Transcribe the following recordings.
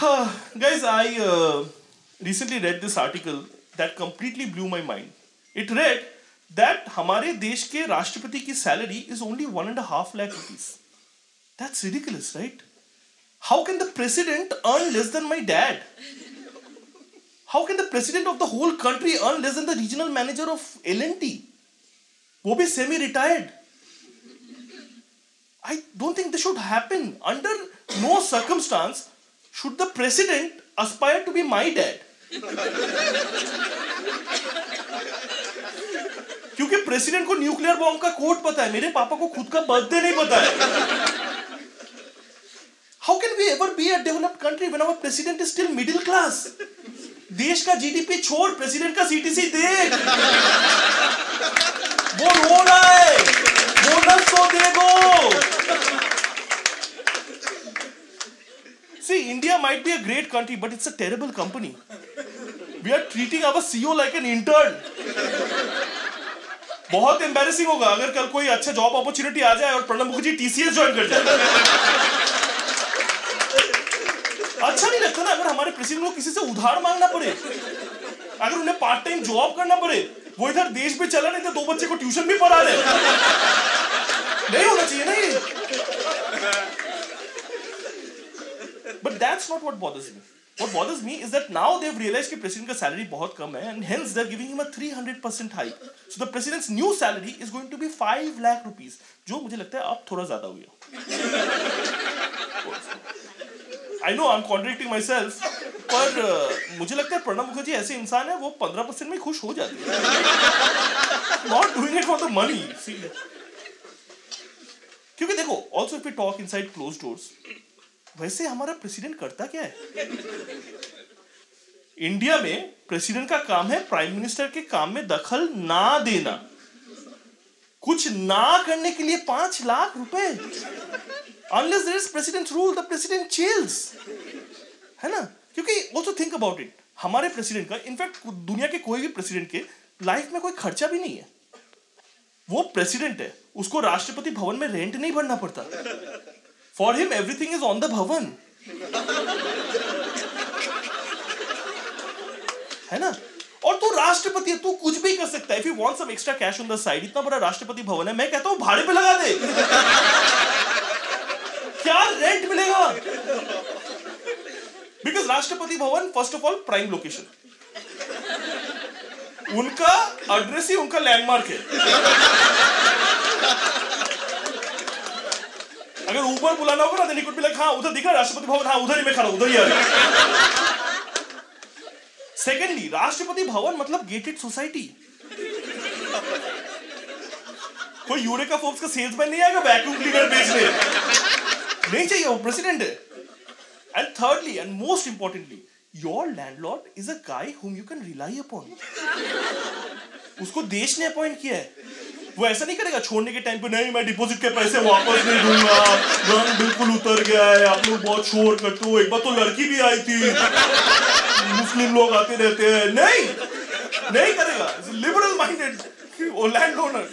Guys, I recently read this article that completely blew my mind. It read that हमारे देश के राष्ट्रपति की salary is only 1.5 lakh rupees. That's ridiculous, right? How can the president earn less than my dad? How can the president of the whole country earn less than the regional manager of L&T? वो भी semi-retired. I don't think this should happen. Under no circumstance should the president aspire to be my dad. क्योंकि president को nuclear bomb का code पता है, मेरे पापा को खुद का बर्थडे नहीं पता है. How can we ever be a developed country when our president is still middle class? देश का GDP छोड़, प्रेसिडेंट का CTC देख. वो रो रहा है, बोनस तो देखो. See, India might be a great country, but it's a terrible company. We are treating our CEO like an intern. बहुत embarrassing होगा अगर कल कोई अच्छा job opportunity आ जाए और प्रणब मुखर्जी TCS join कर जाए. अच्छा नहीं लगता ना अगर हमारे प्रेसिडेंट को किसी से उधार मांगना पड़े, अगर उन्हें पार्ट टाइम जॉब करना पड़े, वो इधर देश पे चला नहीं तो दो बच्चे को ट्यूशन भी पढ़ा रहे. नहीं होना चाहिए ना ये. But that's not what bothers me. What bothers me is that now they've realized कि president का salary बहुत कम है and hence they're giving him a 300% hike. So the president's new salary is going to be 5 lakh rupees. जो मुझे लगता है अब थोड़ा ज़्यादा हो गया. I know I'm contradicting myself, पर मुझे लगता है प्रणब मुखर्जी ऐसे इंसान है वो 15% में खुश हो जाती है. Not doing it for the money. क्योंकि देखो, also if we talk inside closed doors, वैसे हमारा प्रेसिडेंट करता क्या है? इंडिया में प्रेसिडेंट का काम है प्राइम मिनिस्टर के काम में दखल ना देना. कुछ ना करने के लिए 5 लाख रुपए. Unless there is president's rule, the president chills. है ना? क्योंकि also think about it. हमारे प्रेसिडेंट का, इनफैक्ट दुनिया के कोई भी प्रेसिडेंट के लाइफ में कोई खर्चा भी नहीं है. वो प्रेसिडेंट है, उसको राष्ट्रपति भवन में रेंट नहीं भरना पड़ता. For him, everything is on the Bhavan. है ना? और तू राष्ट्रपति है, तू कुछ भी कर सकता है. If you want some extra cash on the side, इतना बड़ा राष्ट्रपति भवन है, मैं कहता हूँ भाड़े पे लगा दे. क्या रेंट मिलेगा? Because Rashtrapati Bhavan first of all prime location. उनका एड्रेस ही उनका लैंडमार्क है. अगर ऊपर बुलाना होगा ना तो निकट में लग, हाँ उधर दिखा राष्ट्रपति भवन, हाँ उधर ही मैं खड़ा, उधर ही आ रहा. Secondly, राष्ट्रपति भवन मतलब गेटेड सोसाइटी. कोई यूरेका फोर्ब्स का सेल्समैन नहीं आएगा वैक्यूम क्लीनर बेचने. नहीं चाहिए, वो प्रेसिडेंट है. And thirdly and most importantly, your landlord is a guy whom you can rely upon. उसको देश ने अपॉइंट किया है. वो ऐसा नहीं करेगा छोड़ने के टाइम पे, नहीं मैं डिपॉजिट के पैसे वापस नहीं दूंगा, रंग बिल्कुल उतर गया है, आप लोग बहुत शोर करते हो, एक बार तो लड़की भी आई थी, मुस्लिम लोग आते रहते हैं. नहीं नहीं करेगा. Liberal minded land owner.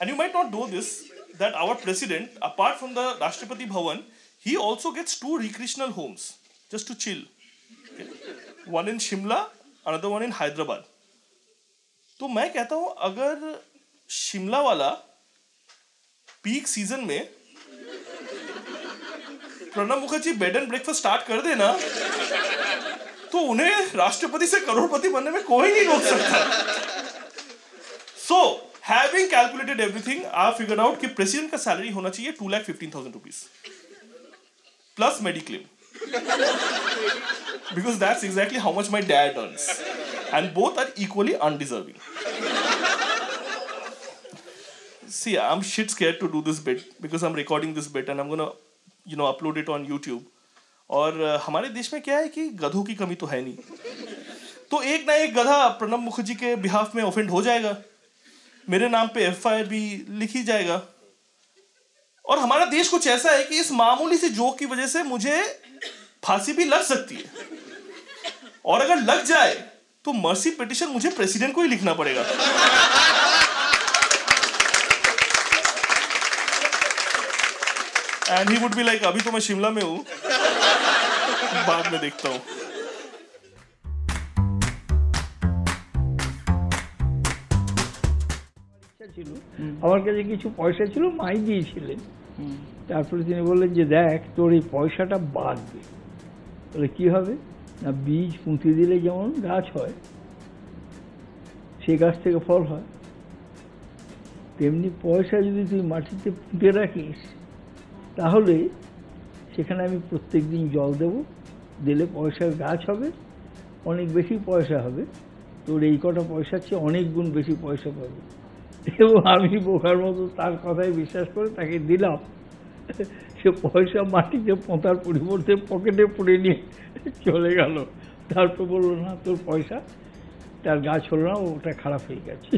And you might not know this that our president apart from the Rashtrapati Bhavan ही also gets 2 recreational homes just to chill. One in Shimla, another one in Hyderabad. तो मैं कहता हूं अगर शिमला वाला पीक सीजन में Pranab Mukherjee bed and breakfast start कर देना तो उन्हें राष्ट्रपति से करोड़पति बनने में कोई नहीं रोक सकता. So having calculated everything, I figure out कि प्रेसिडेंट का सैलरी होना चाहिए 2,15,000 rupees plus mediclaim. Because that's exactly how much my dad earns, and both are equally undeserving. See, I'm shit scared to do this bit because I'm recording this bit and I'm gonna, you know, upload it on YouTube. और हमारे देश में क्या है कि गधों की कमी तो है नहीं, तो एक ना एक गधा प्रणब मुखर्जी के बिहाफ में ऑफेंड हो जाएगा, मेरे नाम पे FIR भी लिखी जाएगा. और हमारा देश कुछ ऐसा है कि इस मामूली सी जोक की वजह से मुझे फांसी भी लग सकती है, और अगर लग जाए तो मर्सी पिटिशन मुझे प्रेसिडेंट को ही लिखना पड़ेगा. And he would be like, अभी तो मैं शिमला में हूँ, बाद में देखता हूँ. আমার কাছে কিছু পয়সা ছিল, মাই দিয়েছিলেন. তারপরে তিনি বললেন যে দেখ তোর এই পয়সাটা বাড়বে, তাহলে কি হবে না, বীজ পুঁতে দিলে যেমন গাছ হয়, সেই গাছ থেকে ফল হয়, তেমনি পয়সা যদি তুই মাটিতে পুঁতে রাখিস তাহলে সেখানে আমি প্রত্যেক দিন জল দেবো, দিলে পয়সার গাছ হবে, অনেক বেশি পয়সা হবে, তোর এই কটা পয়সার চেয়ে অনেক গুণ বেশি পয়সা পাবে. এবং আমি বোকার মতো তার কথায় বিশ্বাস করে তাকে দিলাম, সে পয়সা মাটিতে পোঁতার পরিবর্তে পকেটে পুড়ে নিয়ে চলে গেল. তারপর বললো না তোর পয়সা, তার গাছ হলো না, ওটা খারাপ হয়ে গেছে.